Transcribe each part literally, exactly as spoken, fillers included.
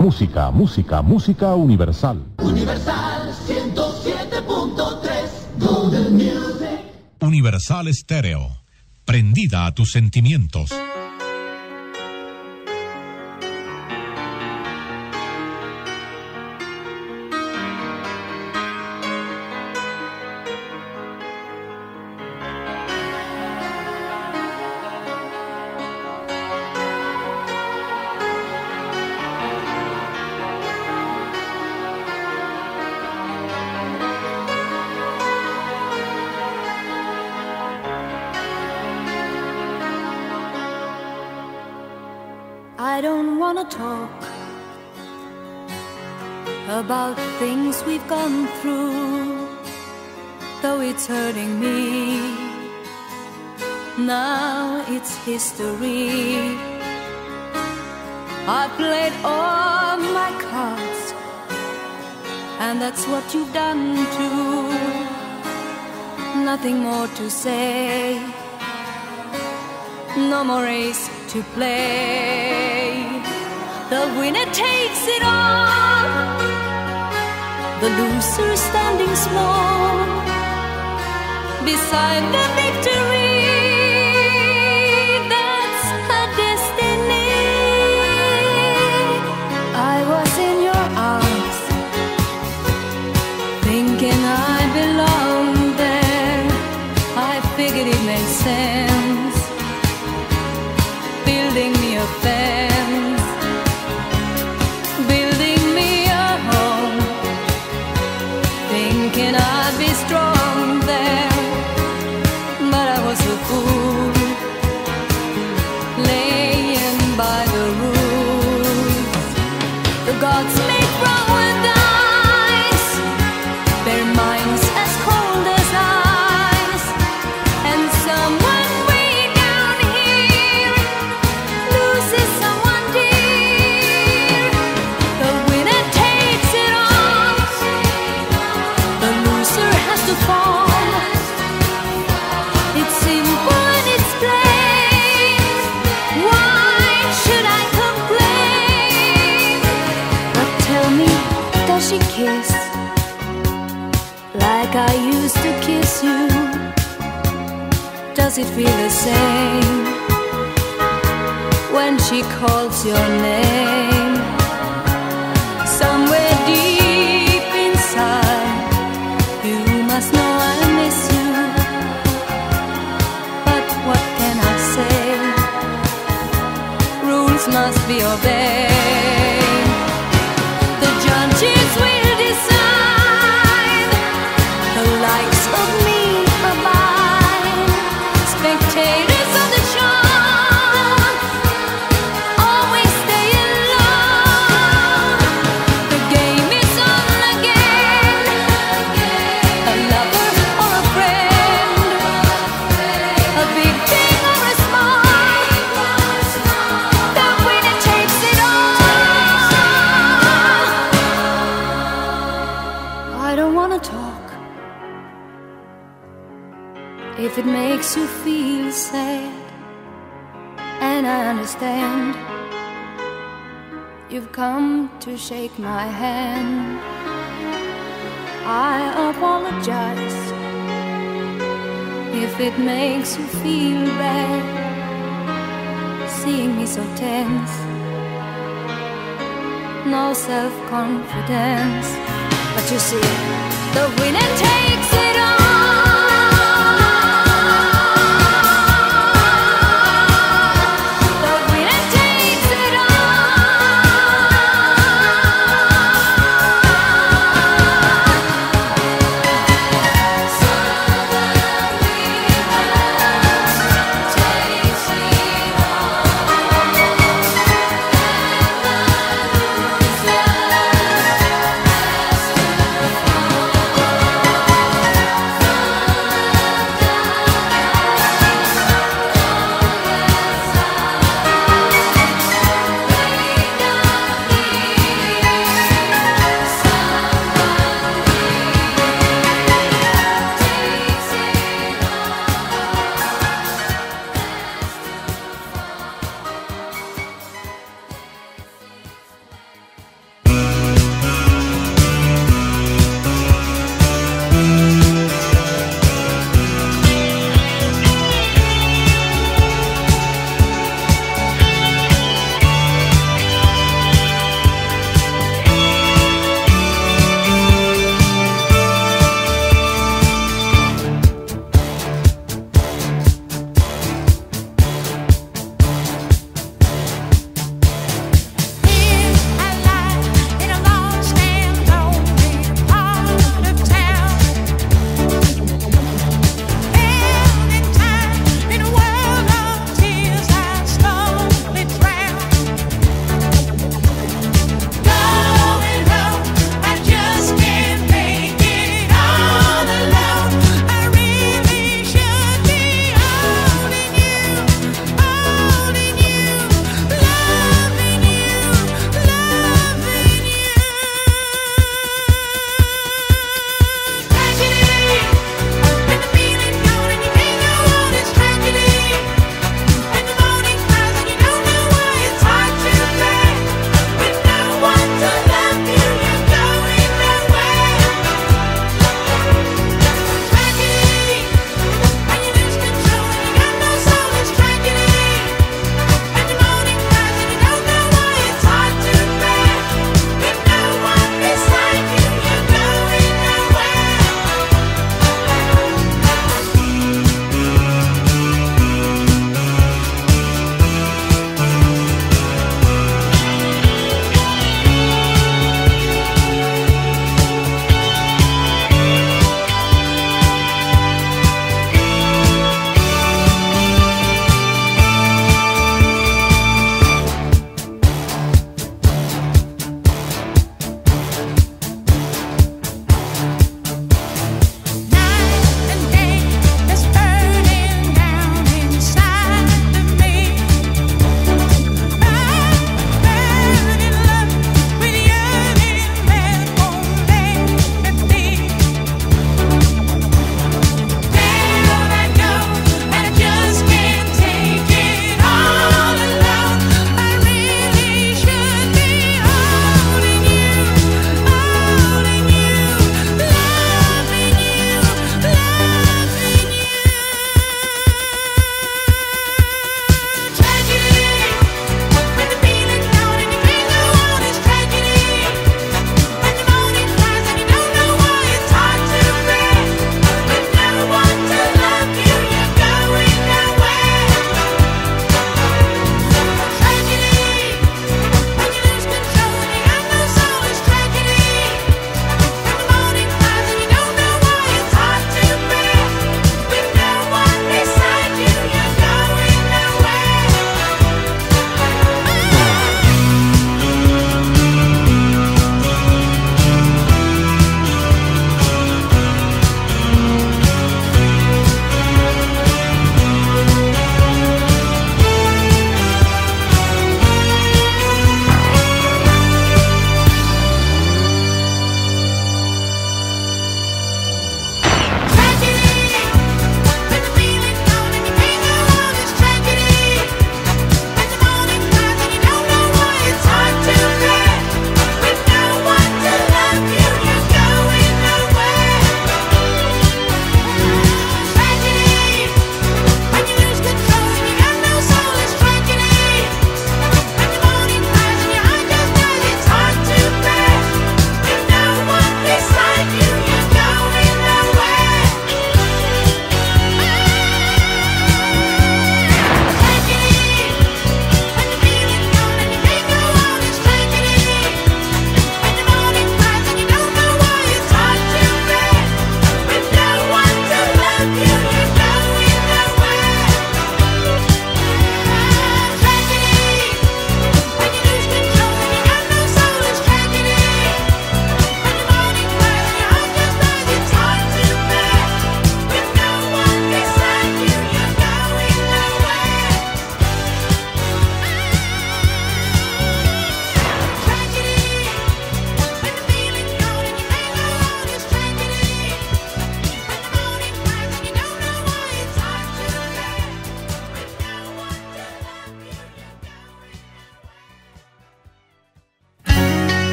Música, música, música universal. Universal ciento siete punto tres, Golden Music. Universal Estéreo, prendida a tus sentimientos. I don't wanna talk about things we've gone through, though it's hurting me. Now it's history. I played all my cards, and that's what you've done too. Nothing more to say, no more ace to play. The winner takes it all, the loser standing small beside the victory. That's her destiny. I was in your arms, thinking I belonged there. I figured it made sense, building me a fence, building me a home, thinking I'd be strong there, but I was a fool, laying by the rules. The gods made wrong with eyes, their minds as cold as ice, and someone way down here loses someone. She kissed like I used to kiss you. Does it feel the same when she calls your name? Somewhere deep inside, you must know I miss you. But what can I say? Rules must be obeyed. The judges will decide, the likes of me are mine. Spectators of the show always stay alone. The game is on again, a lover or a friend, a big thing or a small. The winner takes it all. I don't wanna talk if it makes you feel sad, and I understand. You've come to shake my hand. I apologize if it makes you feel bad, seeing me so tense, no self-confidence. But you see, the winner takes it all. The winner takes it all.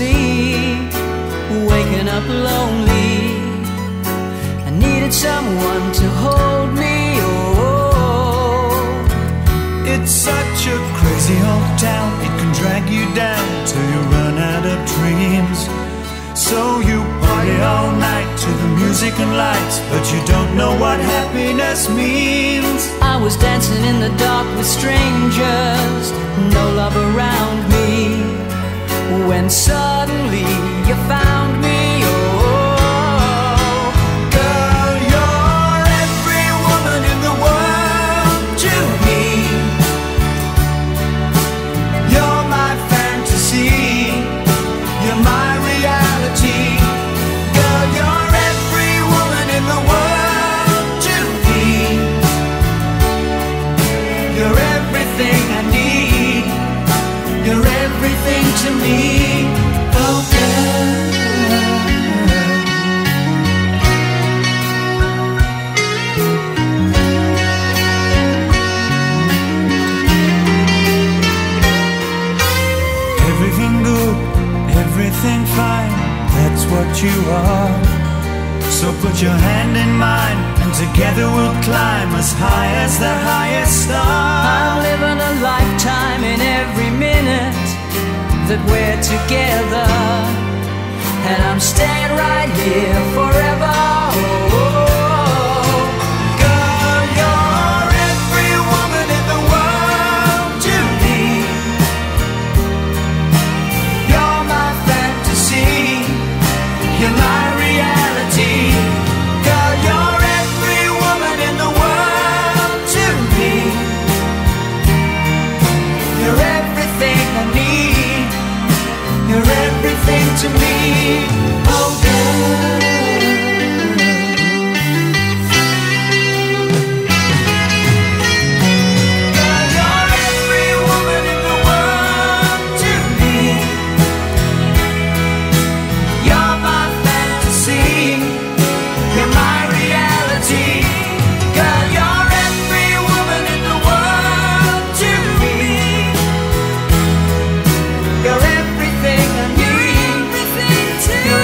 sleep, waking up lonely. I needed someone to hold me, oh. It's such a crazy old town, it can drag you down till you run out of dreams. So you party all night to the music and lights, but you don't know what happiness means. I was dancing in the dark with strangers, no love around me, when suddenly you found me. You are, so put your hand in mine, and together we'll climb as high as the highest star. I'm living a lifetime in every minute that we're together, and I'm staying right here forever. Oh, oh, oh. To me, oh girl. Girl, you're every woman in the world to me. You're my fantasy, you're my reality. Girl, you're every woman in the world to me. You're everything I need. Yeah.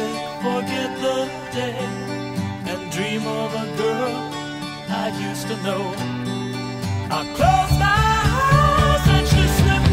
music, forget the day, and dream of a girl I used to know. I close my eyes and she slipped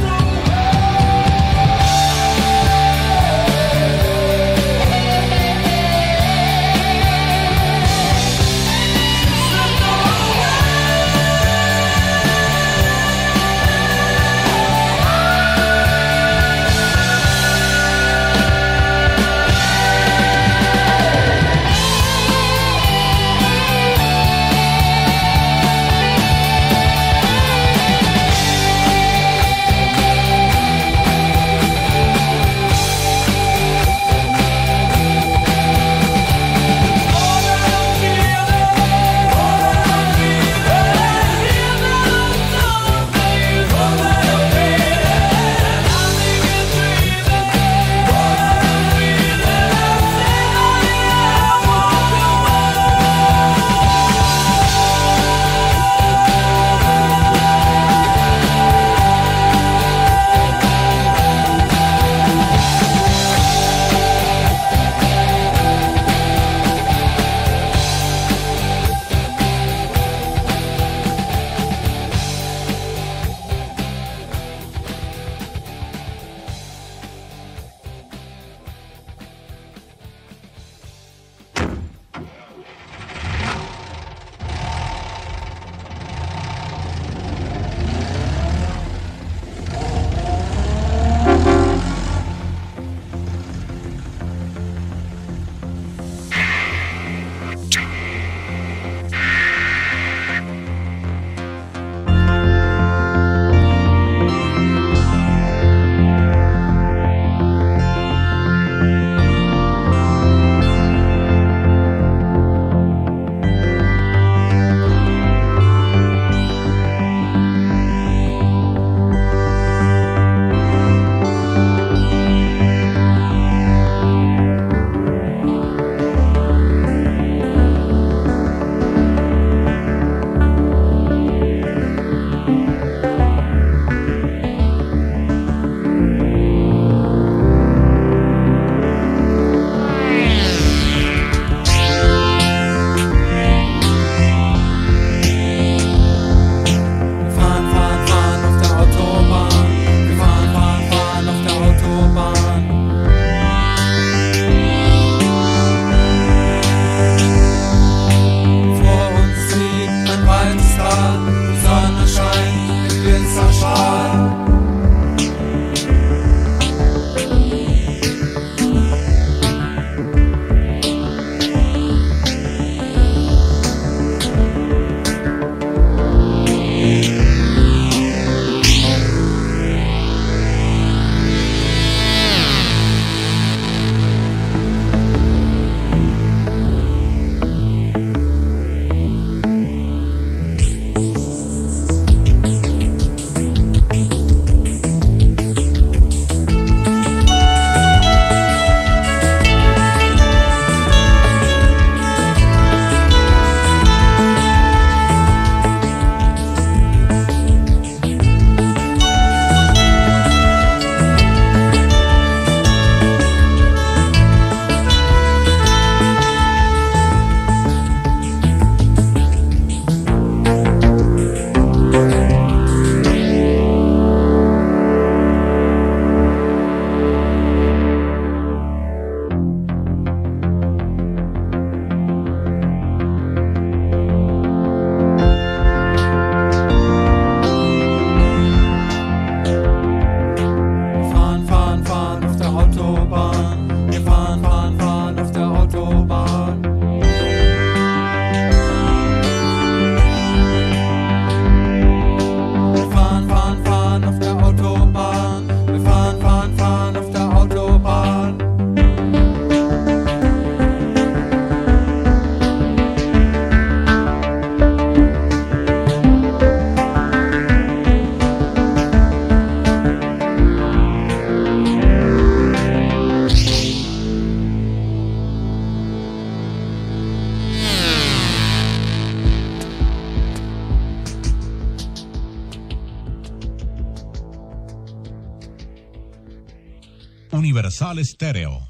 Universal Estéreo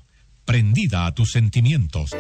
prendida a tus sentimientos.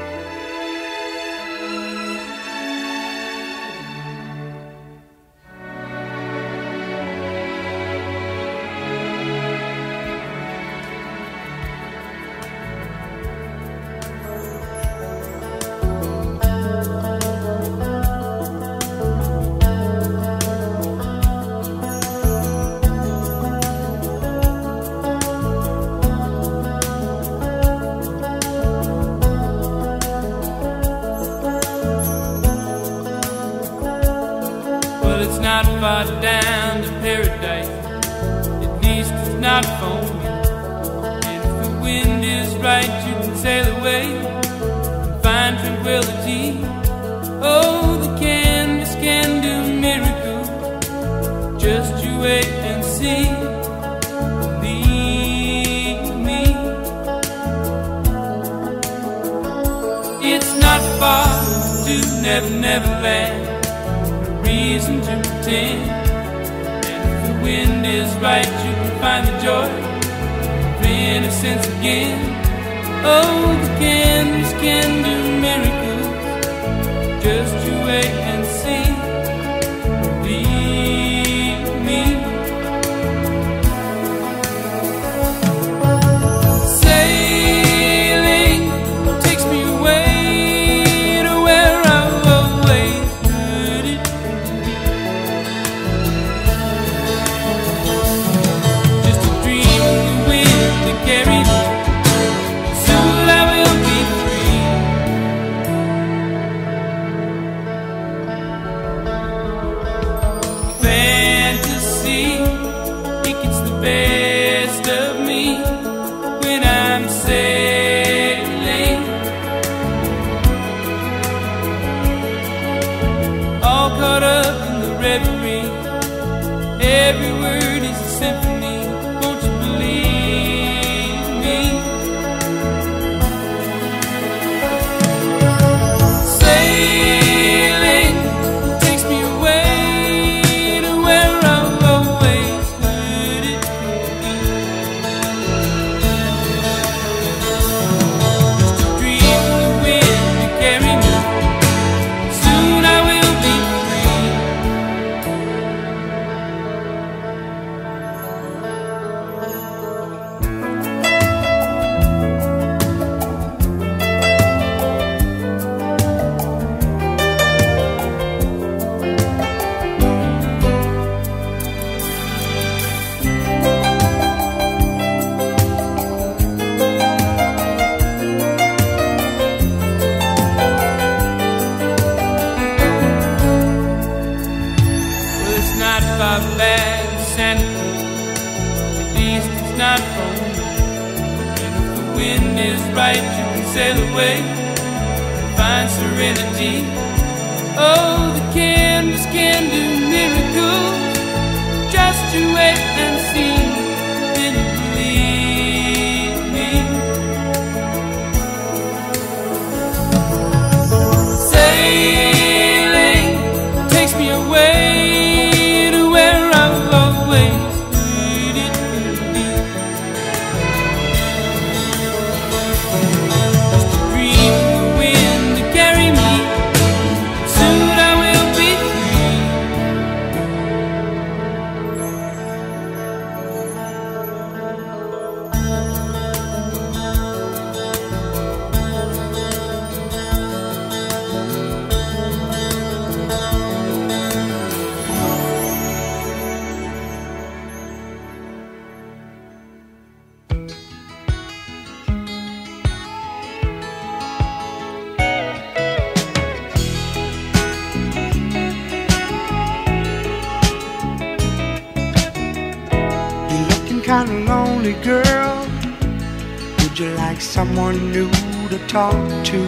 Someone new to talk to.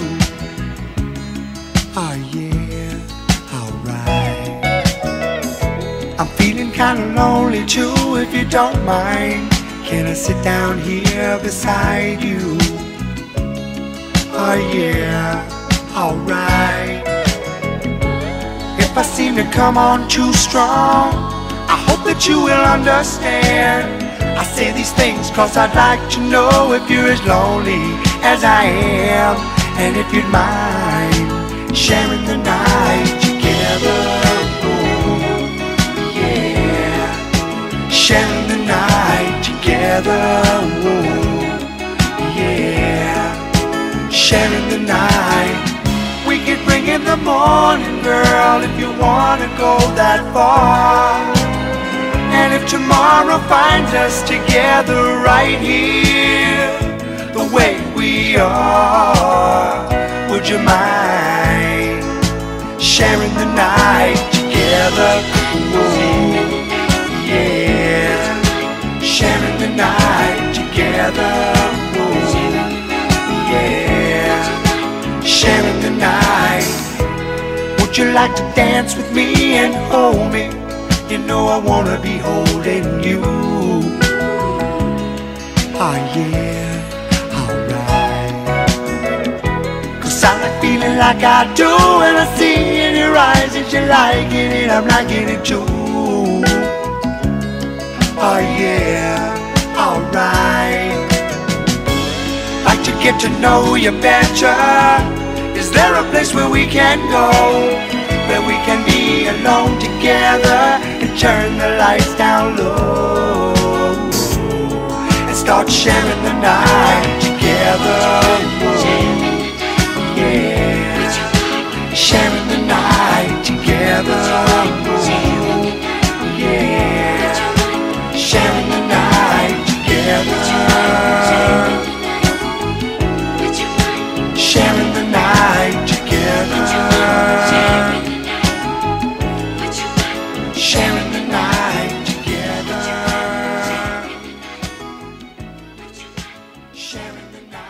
Oh yeah, alright. I'm feeling kinda lonely too, if you don't mind. Can I sit down here beside you? Oh yeah, alright. If I seem to come on too strong, I hope that you will understand. I say these things 'cause I'd like to know if you're as lonely as I am, and if you'd mind sharing the night together, oh yeah, sharing the night together, oh yeah, sharing the night. We could bring in the morning, girl, if you wanna go that far. And if tomorrow finds us together right here, the way we are, would you mind sharing the night together? Ooh, yeah, sharing the night together. Ooh, yeah, sharing the night. Would you like to dance with me and hold me? You know I wanna be holding you. Ah yeah, alright. Cause I like feeling like I do, and I see in your eyes that you're liking it, I'm liking it too. Ah yeah, alright. Like to get to know you better. Is there a place where we can go, where we can be alone together and turn the lights down low and start sharing the night together? Whoa, yeah, sharing the night together. Whoa, yeah, sharing the night together. Sharing the night together. Sharing the night together. Sharing the night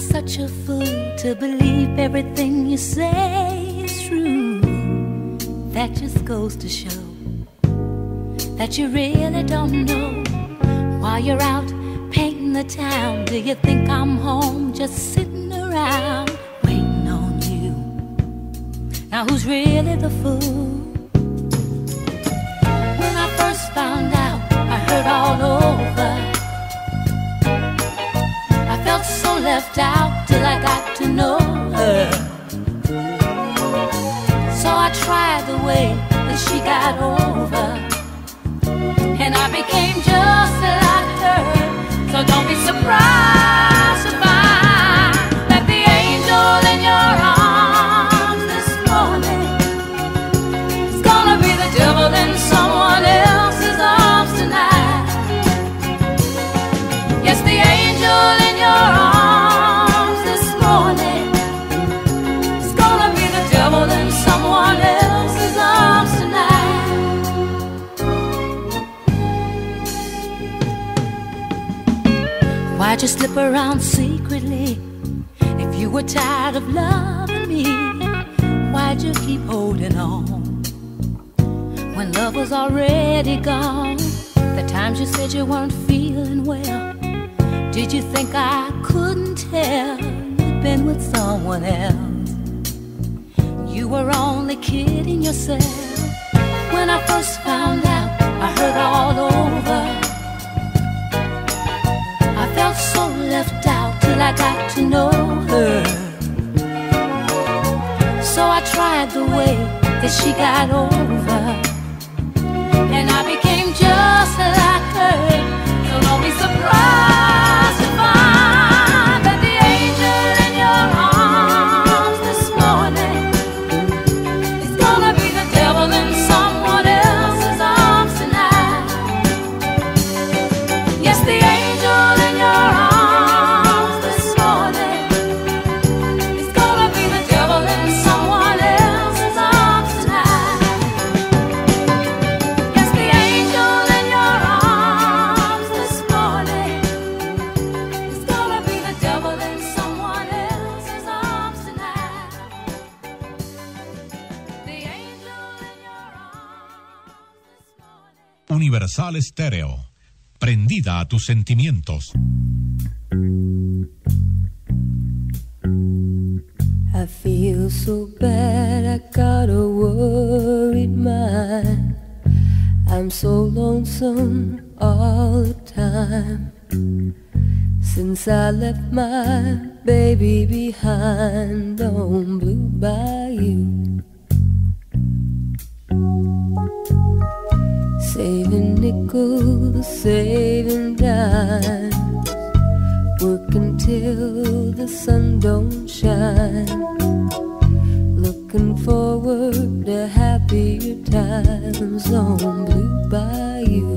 such a fool to believe everything you say is true. That just goes to show that you really don't know why you're out painting the town. Do you think I'm home just sitting around waiting on you? Now who's really the fool? When I first found out, I heard all over. Felt so left out till I got to know her. So I tried the way that she got over, and I became just like her. So don't be surprised to find that the angel in your arms this morning is gonna be the devil in someone else's arms tonight. Yes, the angel in your arms this morning it's gonna be the devil in someone else's arms tonight. Why'd you slip around secretly if you were tired of loving me? Why'd you keep holding on when love was already gone? The times you said you weren't feeling well, did you think I couldn't tell you'd been with someone else? You were only kidding yourself. When I first found out, I heard all over. I felt so left out till I got to know her. So I tried the way that she got over, and I became just like her. So don't be surprised to find that the angel in your arms this morning is gonna be the devil in someone else's arms tonight. Yes, the angel in your arms this morning is gonna be the devil in someone else's arms tonight. Yes, the angel in your arms this morning. Universal Estéreo, prendida a tus sentimientos. I feel so bad, I got a worried mind. I'm so lonesome all the time. Since I left my baby behind on Blue Bayou, saving nickels, saving dimes, working till the sun don't shine, looking forward to happier times on Blue Bayou.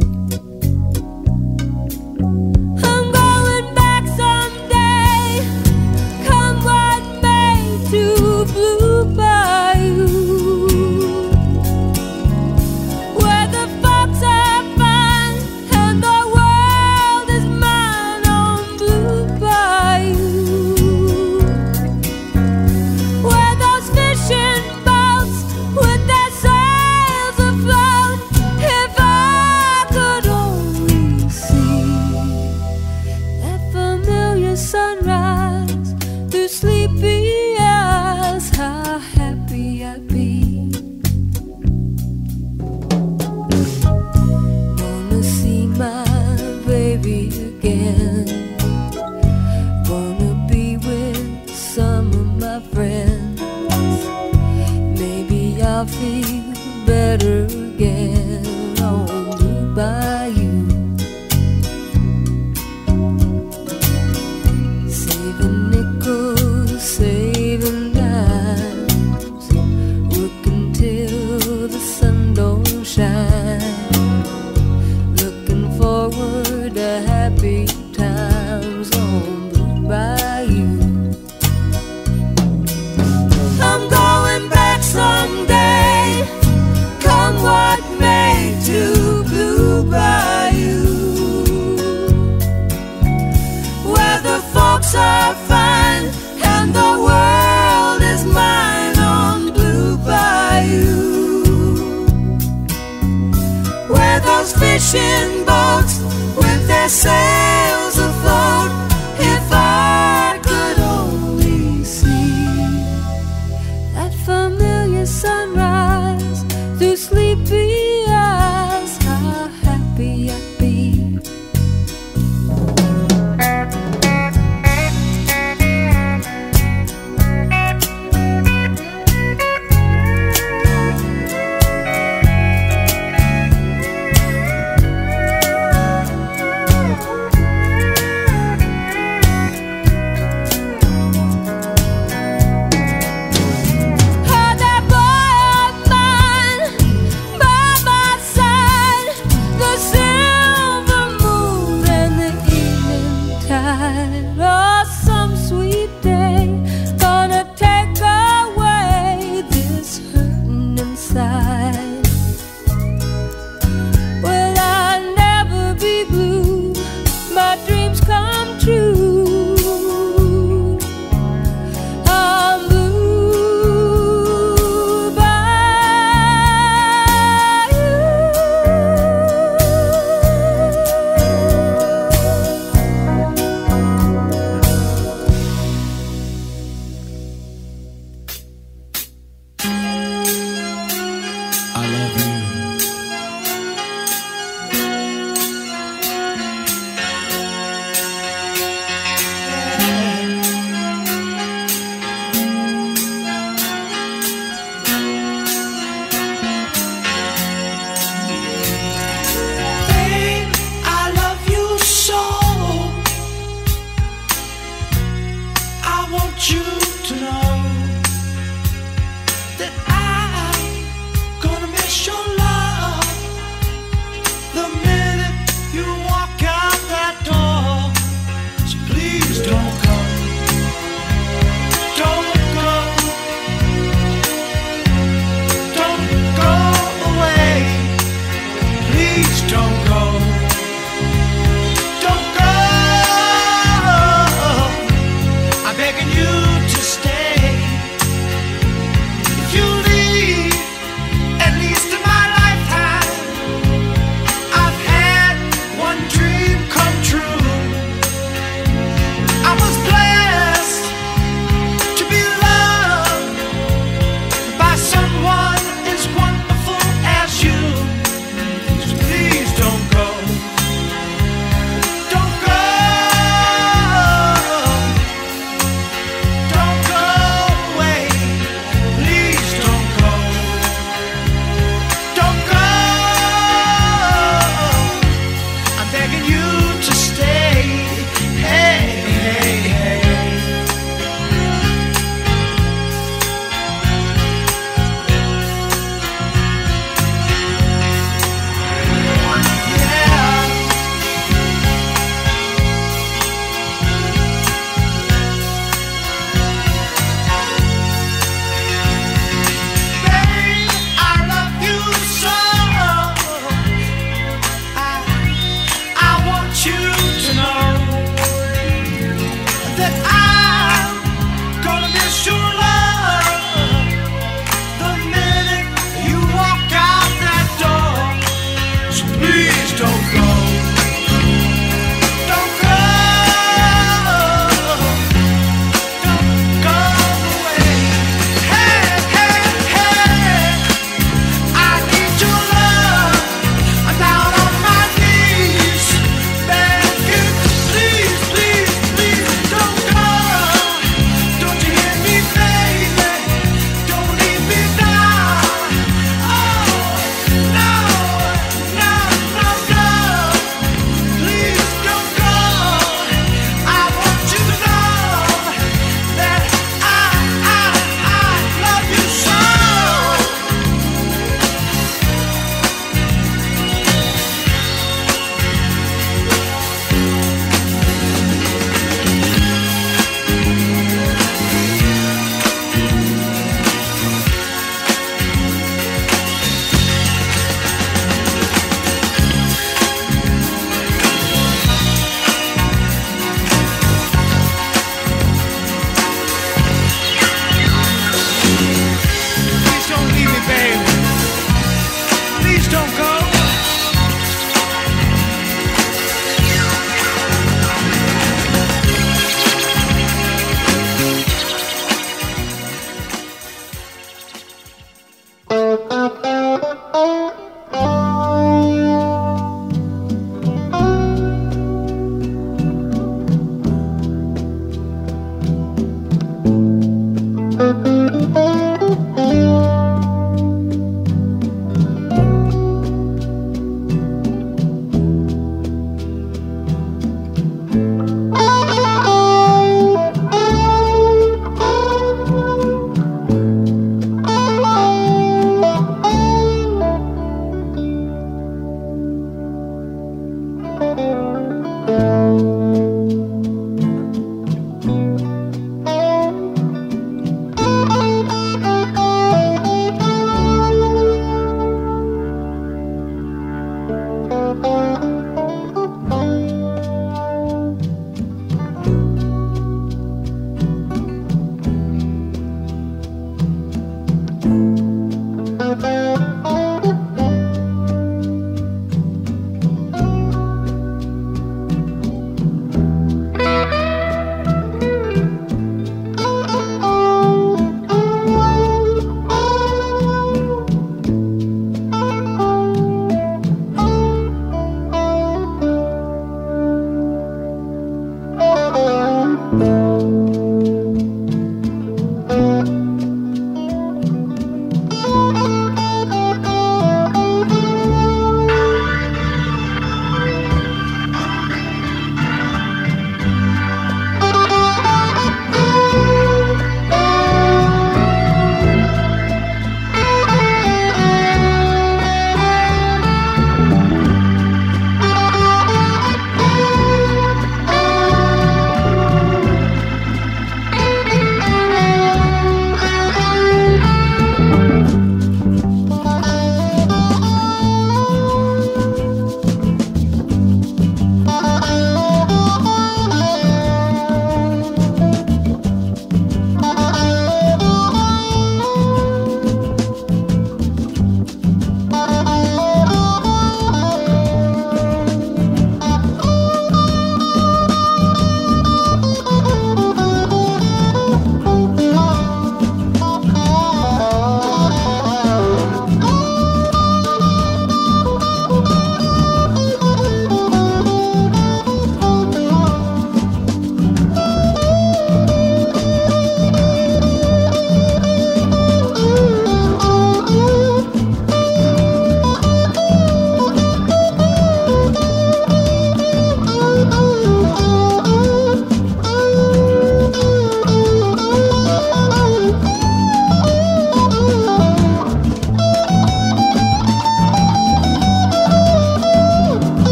I find fishing boats with their sails afloat. If I could only see that familiar sunrise through sleepy eyes, how happy I'd be.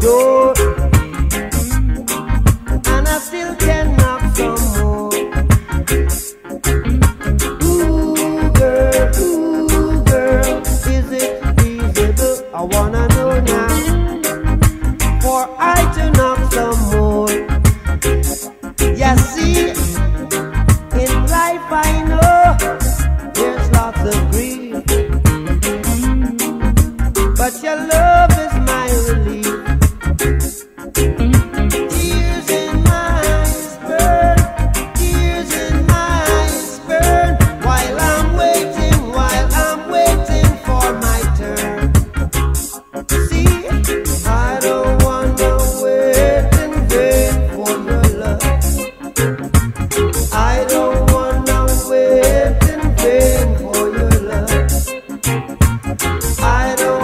door, and I still can knock some more. Ooh girl, ooh girl, is it feasible? I wanna know now, for I to knock some more. You see, in life I know there's lots of grief, but your love is my relief. Tears in my eyes burn, tears in my eyes burn, while I'm waiting, while I'm waiting for my turn. See, I don't wanna wait and wait for your love. I don't wanna wait and wait for your love. I don't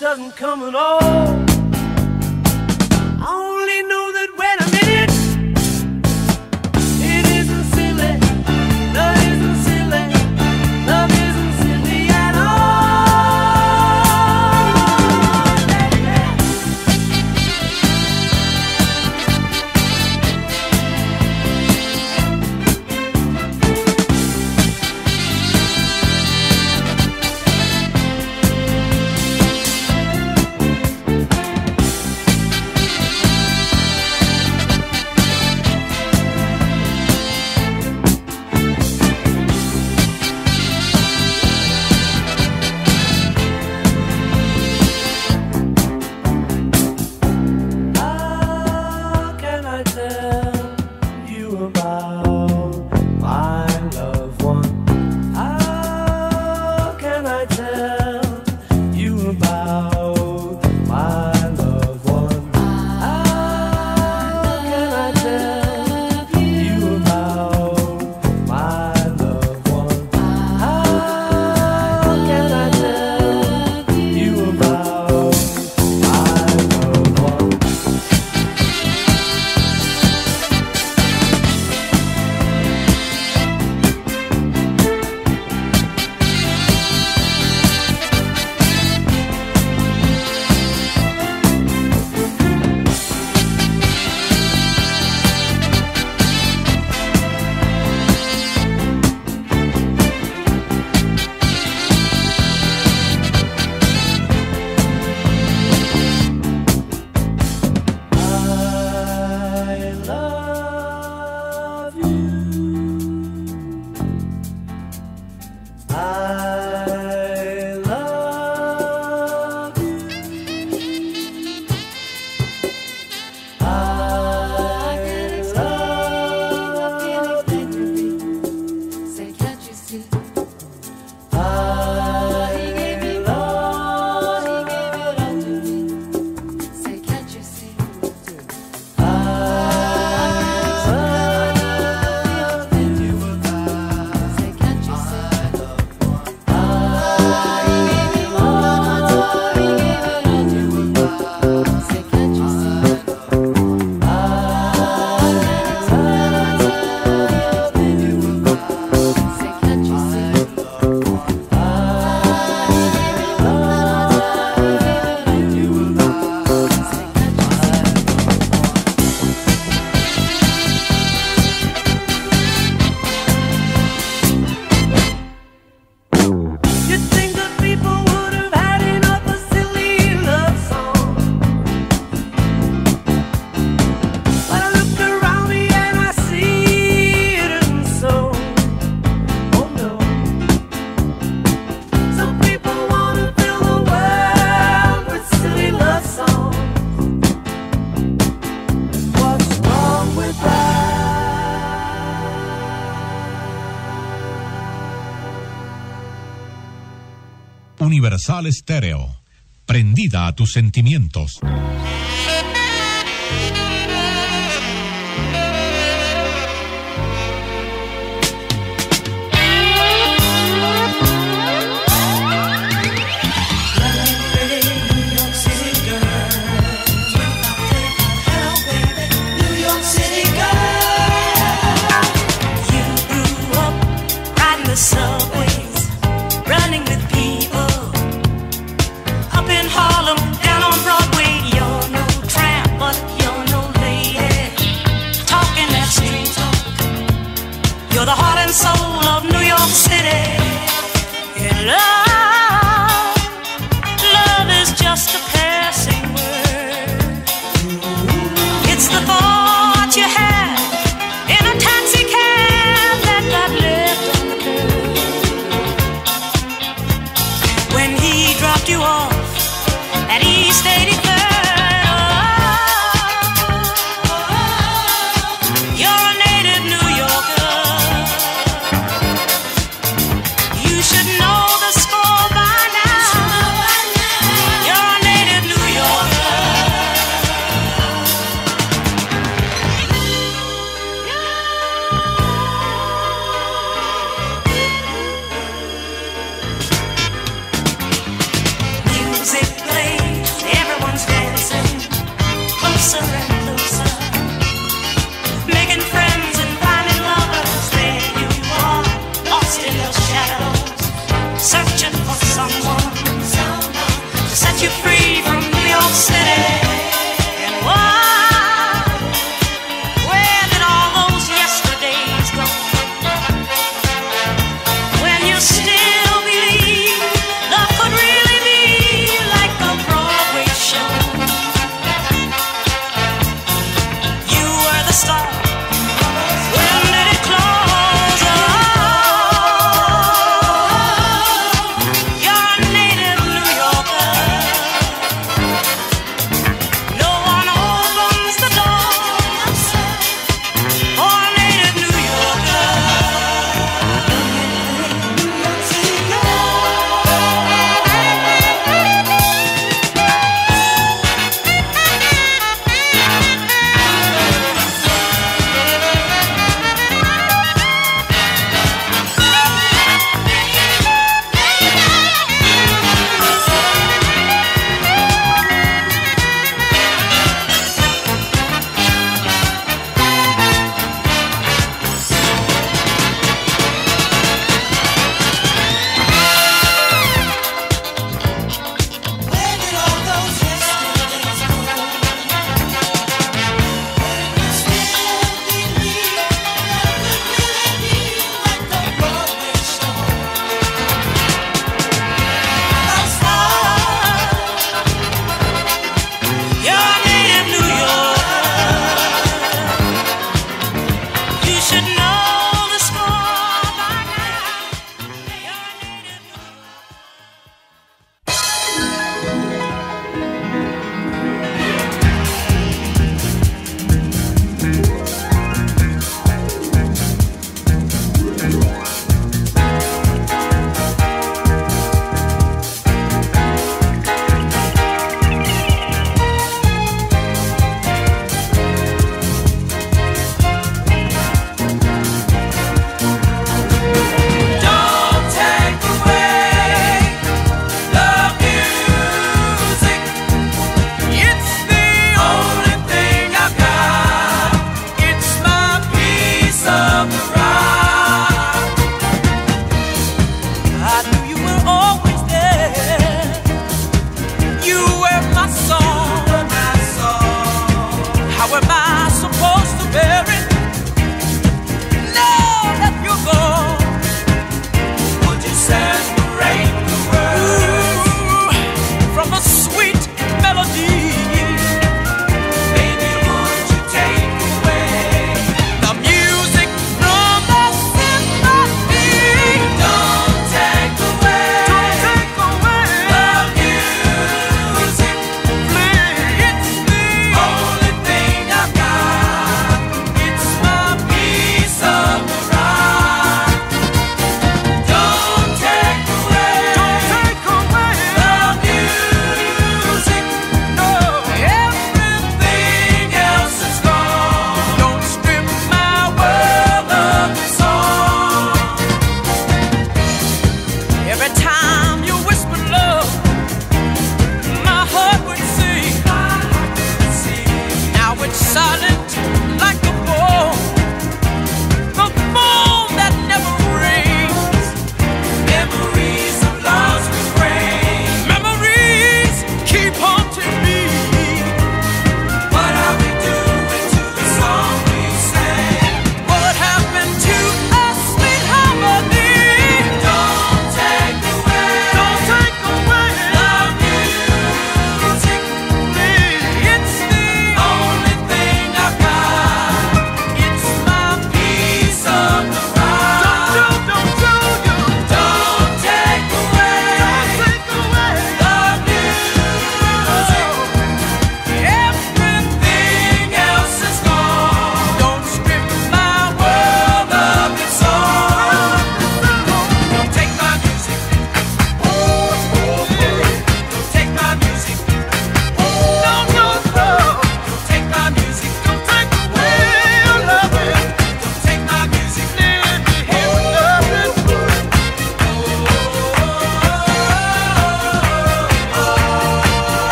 doesn't come at all. Universal Estéreo, prendida a tus sentimientos.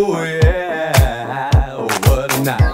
Oh yeah, what a night.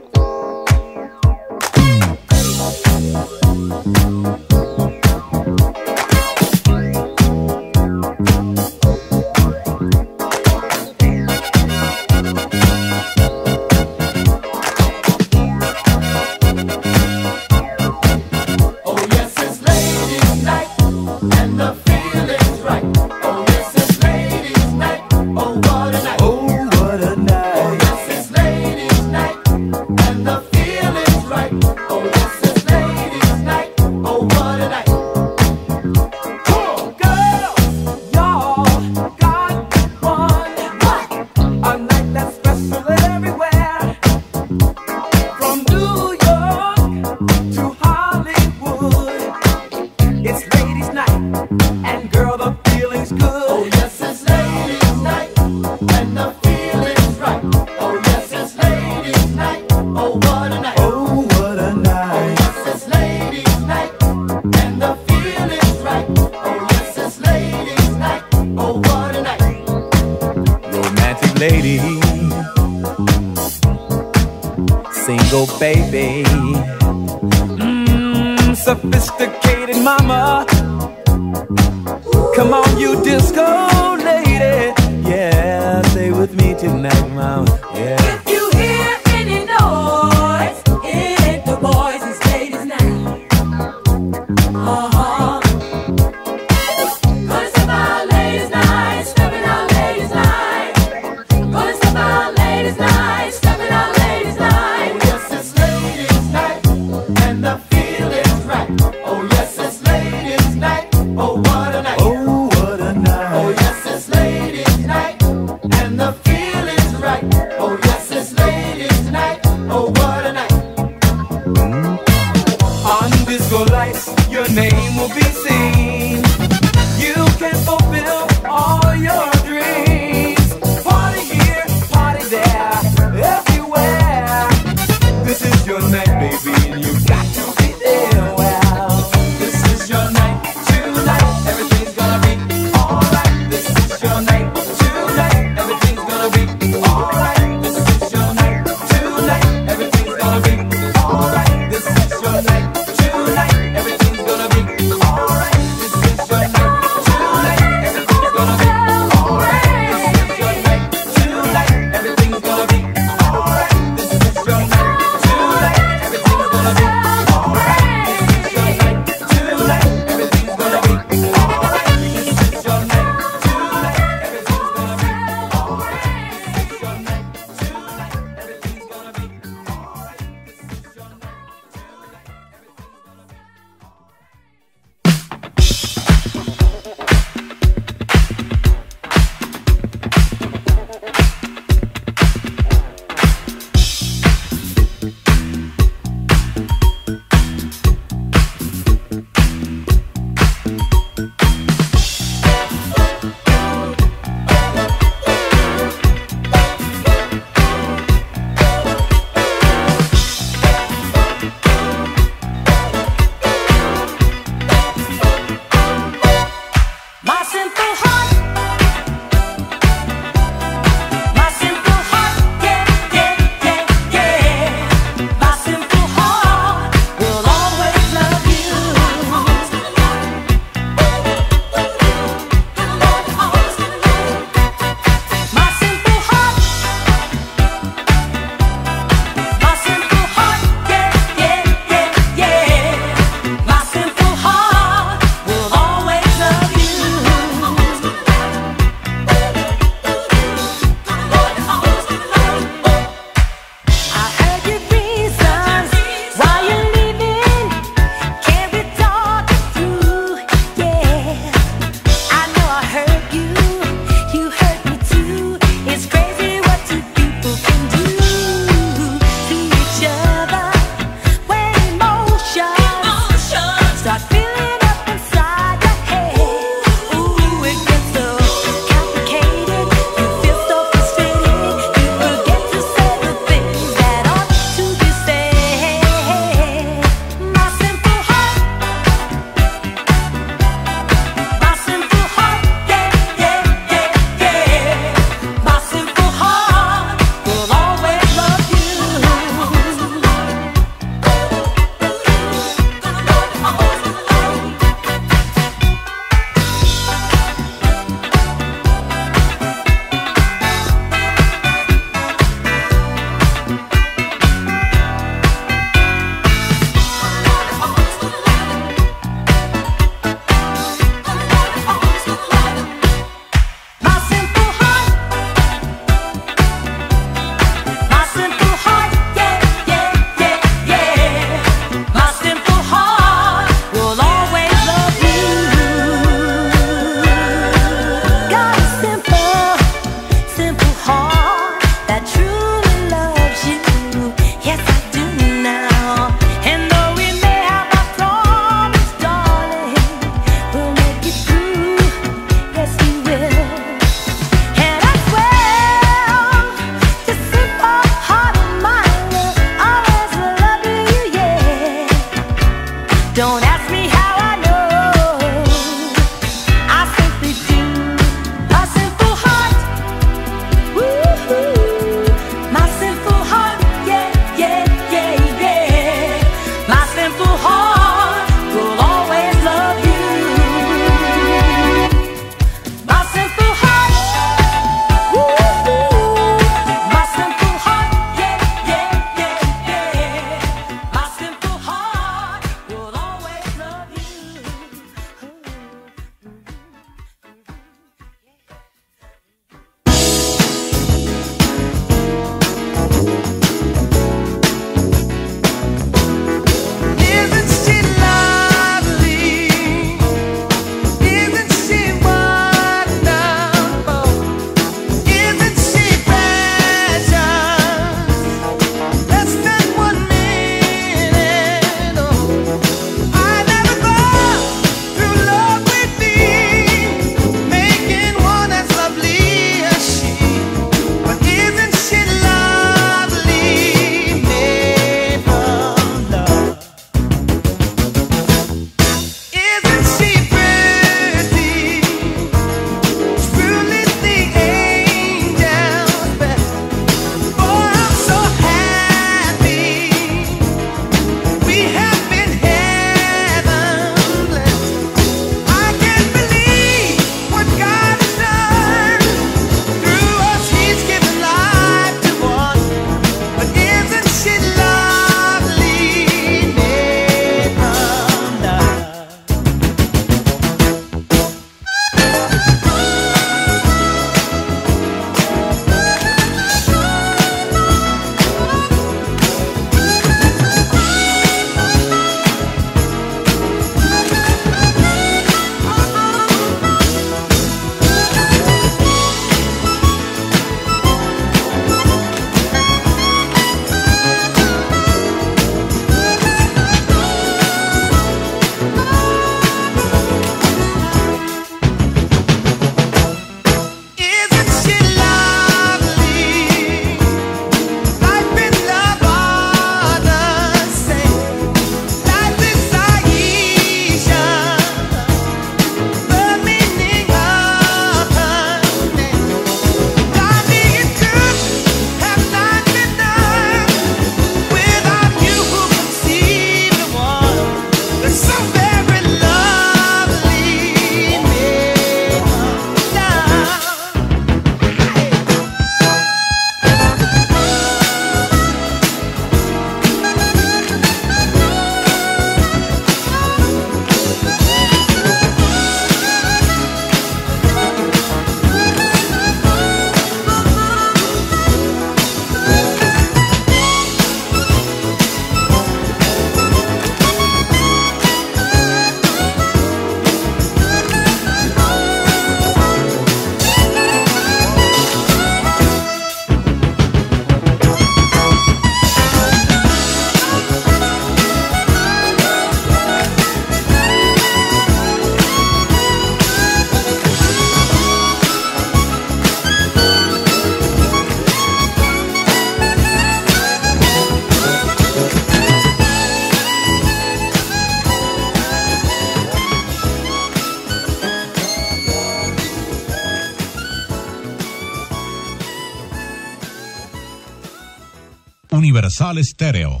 Universal Estéreo,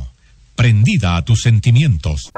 prendida a tus sentimientos.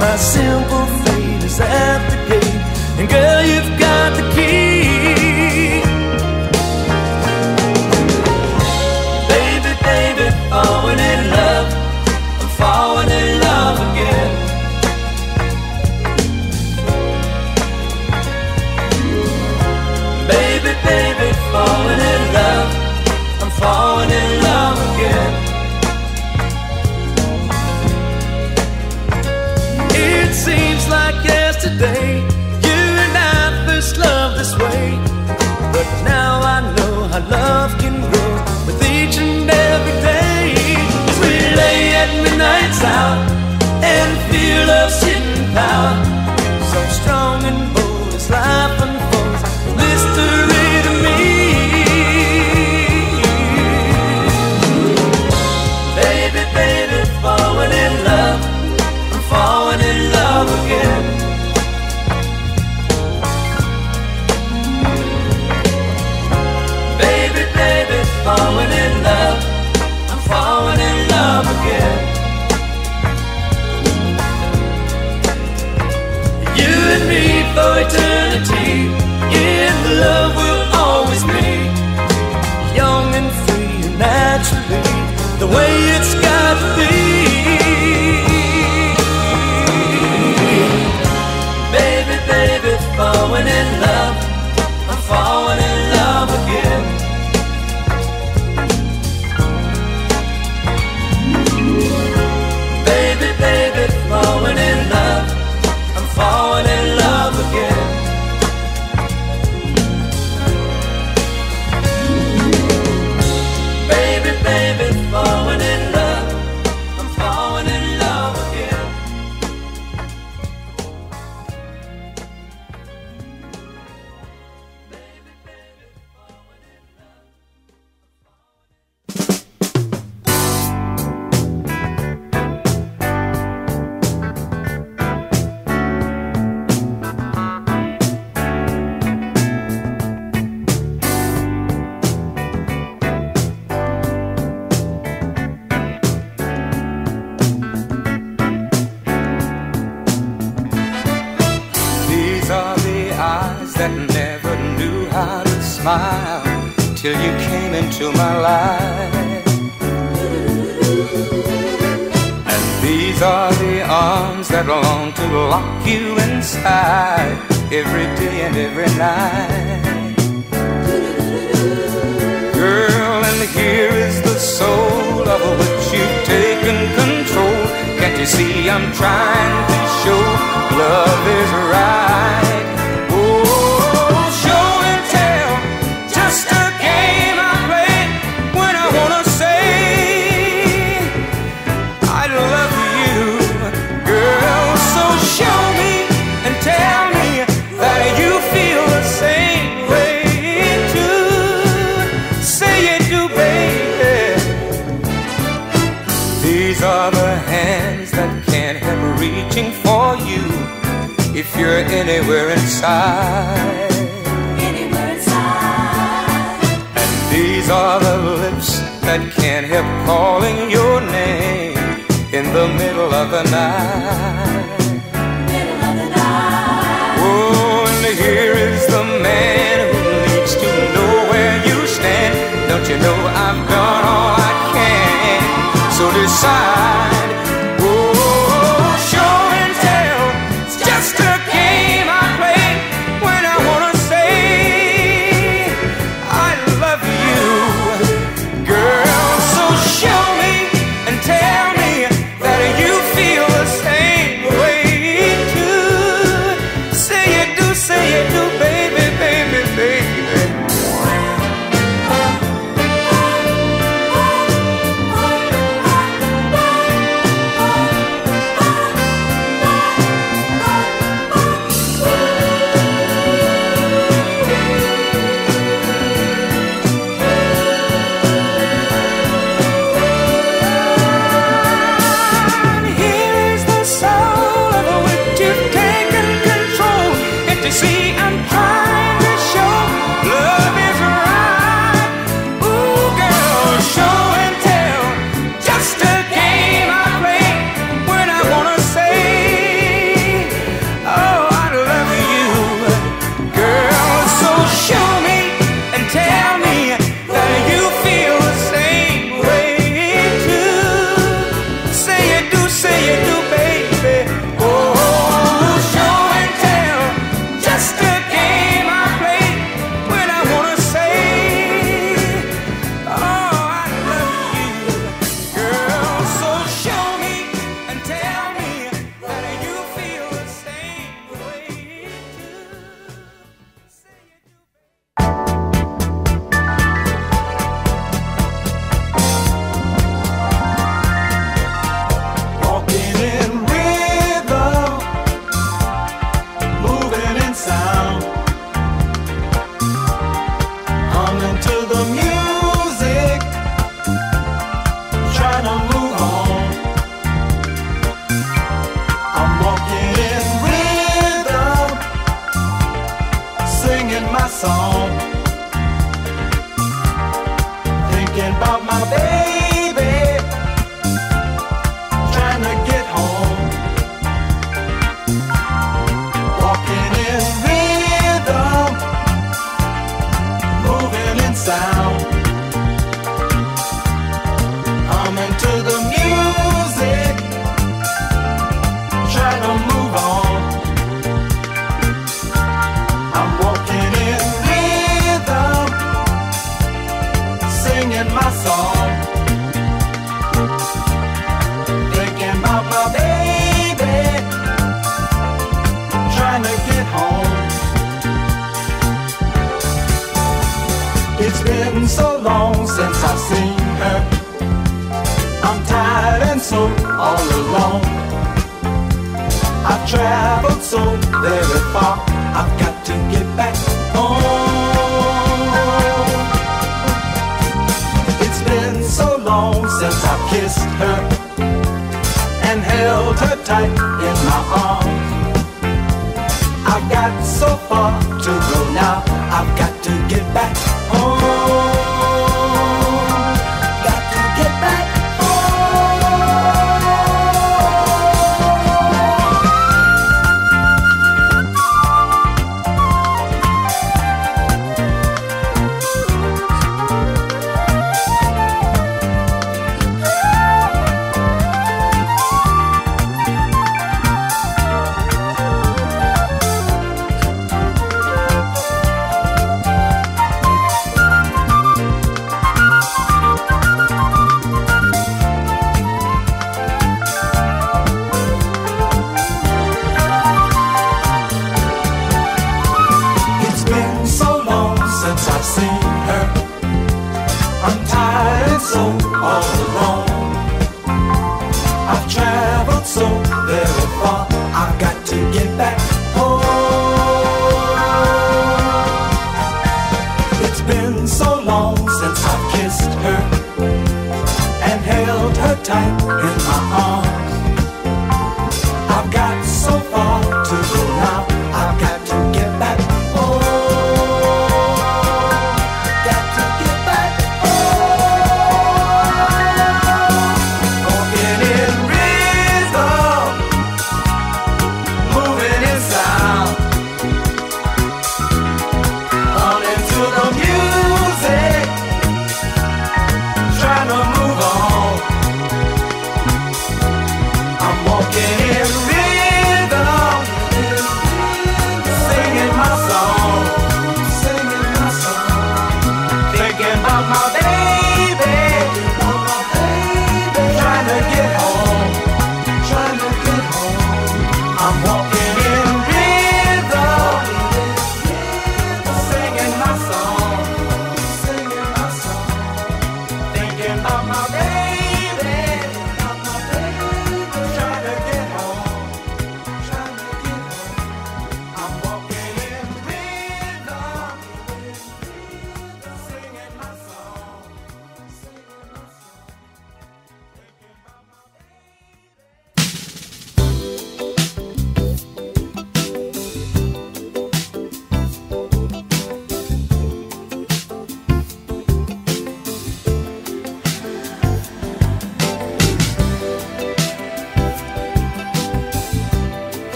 my simple fate is at the gate, and girl, you've got the key. Baby, baby, falling in love, I'm falling in love again. Baby, baby, falling in love, I'm falling in love again. Seems like yesterday, you and I first loved this way, but now I know how love can grow with each and every day. As we lay at midnight's hour and feel love's hidden power, so strong and bold as life unfolds, a mystery to me. Baby, baby, falling in love, I'm falling in love again. Baby, baby, falling in love, I'm falling in love again. You and me for eternity, in love we'll always be, young and free and naturally, the way it's got to be. Falling in love, I'm falling in love again. Baby, baby, falling in love, I'm falling in love again. Baby, baby, falling in love, I'm falling in love again. To my life, and these are the arms that long to lock you inside every day and every night, girl. And here is the soul of which you've taken control. Can't you see I'm trying to show love is right? Oh, show and tell, just a game I play. I wanna say I love you, girl, so show me and tell me that you feel the same way too. Say it do, baby. These are the hands that can't help reaching for you if you're anywhere inside. These are the lips that can't help calling your name in the middle of the night. Middle of the night. Oh, and here is the man who needs to know where you stand. Don't you know I've done all I can? So decide. Oh, show and tell. It's just a game I play when I wanna say I love you. Bye. since I've seen her. I'm tired and so all alone. I've traveled so very far. I've got to get back home. It's been so long since I've kissed her and held her tight in my arms. I've got so far to go now. I've got to get back home.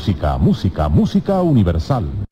Música, música, música universal.